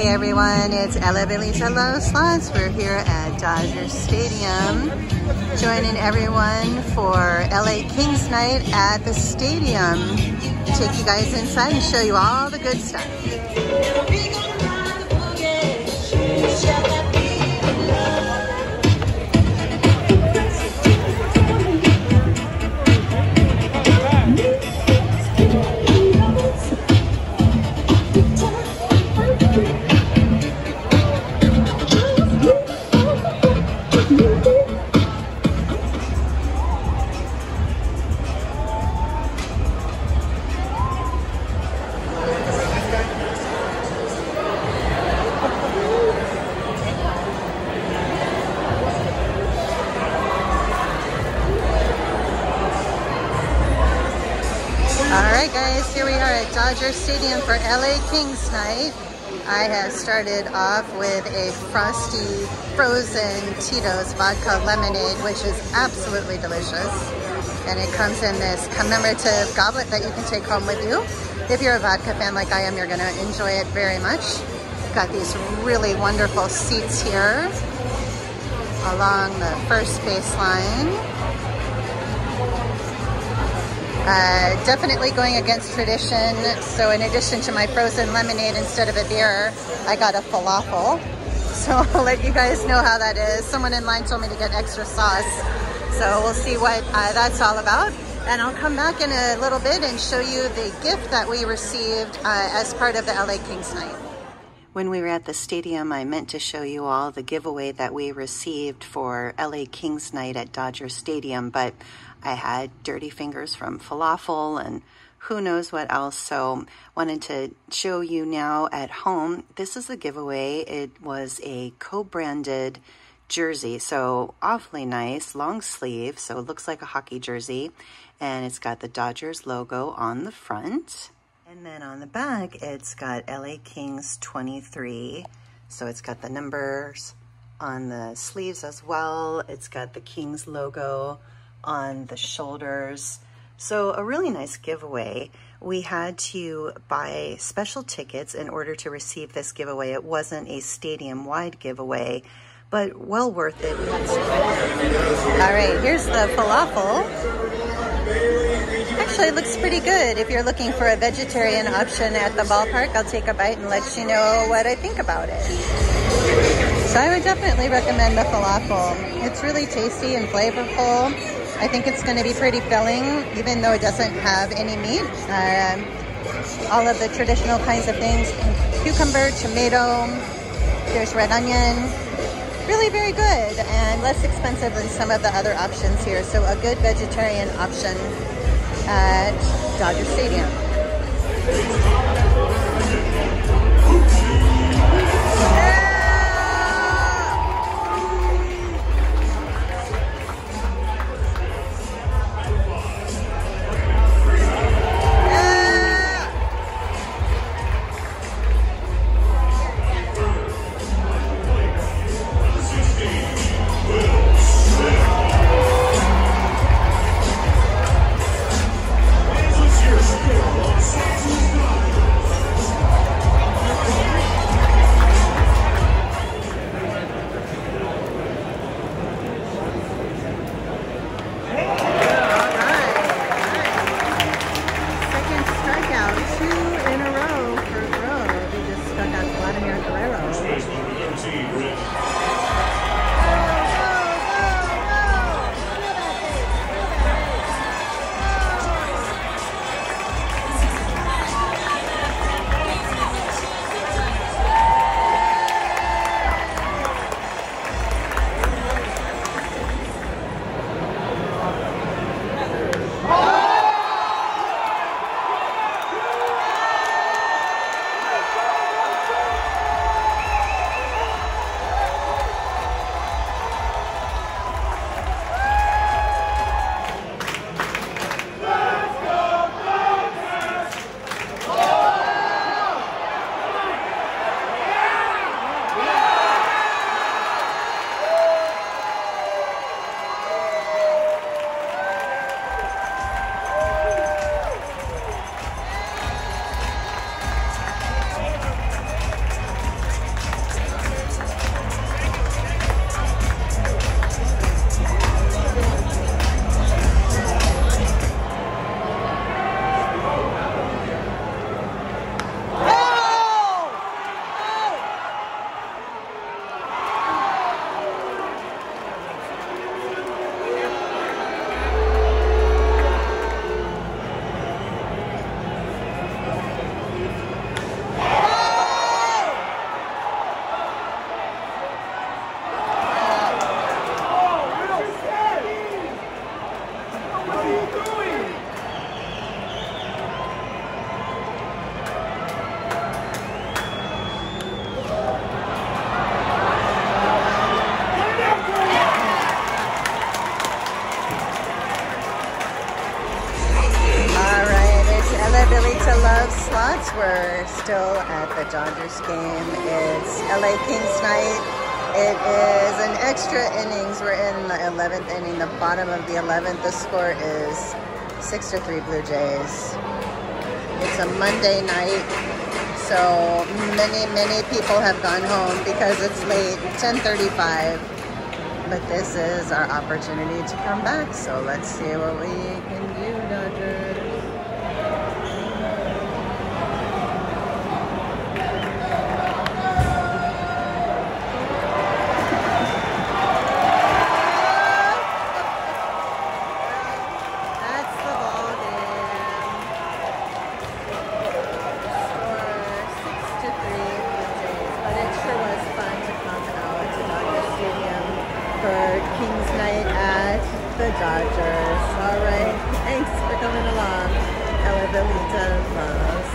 Hey everyone, it's Ellabellita Loves Slots. We're here at Dodger Stadium, joining everyone for LA Kings night at the stadium. Take you guys inside and show you all the good stuff. Alright guys, here we are at Dodger Stadium for LA Kings night. I have started off with a frosty frozen Tito's vodka lemonade, which is absolutely delicious. And it comes in this commemorative goblet that you can take home with you. If you're a vodka fan like I am, you're going to enjoy it very much. Got these really wonderful seats here along the first baseline. Definitely going against tradition, so in addition to my frozen lemonade instead of a beer, I got a falafel. So I'll let you guys know how that is. Someone in line told me to get extra sauce, so we'll see what that's all about. And I'll come back in a little bit and show you the gift that we received as part of the LA Kings night. When we were at the stadium, I meant to show you all the giveaway that we received for LA Kings night at Dodger Stadium, but I had dirty fingers from falafel and who knows what else, so wanted to show you now at home. This is the giveaway. It was a co-branded jersey, so awfully nice, long sleeve, so it looks like a hockey jersey, and it's got the Dodgers logo on the front. And then on the back, it's got LA Kings 23. So it's got the numbers on the sleeves as well. It's got the Kings logo on the shoulders. So a really nice giveaway. We had to buy special tickets in order to receive this giveaway. It wasn't a stadium-wide giveaway, but well worth it. All right, here's the falafel. Actually, it looks pretty good. If you're looking for a vegetarian option at the ballpark, I'll take a bite and let you know what I think about it. So I would definitely recommend the falafel. It's really tasty and flavorful. I think it's going to be pretty filling, even though it doesn't have any meat. All of the traditional kinds of things, cucumber, tomato, there's red onion. Really very good and less expensive than some of the other options here. So a good vegetarian option at Dodger Stadium. still at the Dodgers game. It's LA Kings night. It is an extra innings. We're in the 11th inning, the bottom of the 11th. The score is 6-3 Blue Jays. It's a Monday night, so many people have gone home because it's late, 10:35. But this is our opportunity to come back, so let's see what we can do, Dodgers. Kings night at the Dodgers. All right, thanks for coming along. Ellabellita Loves Slots.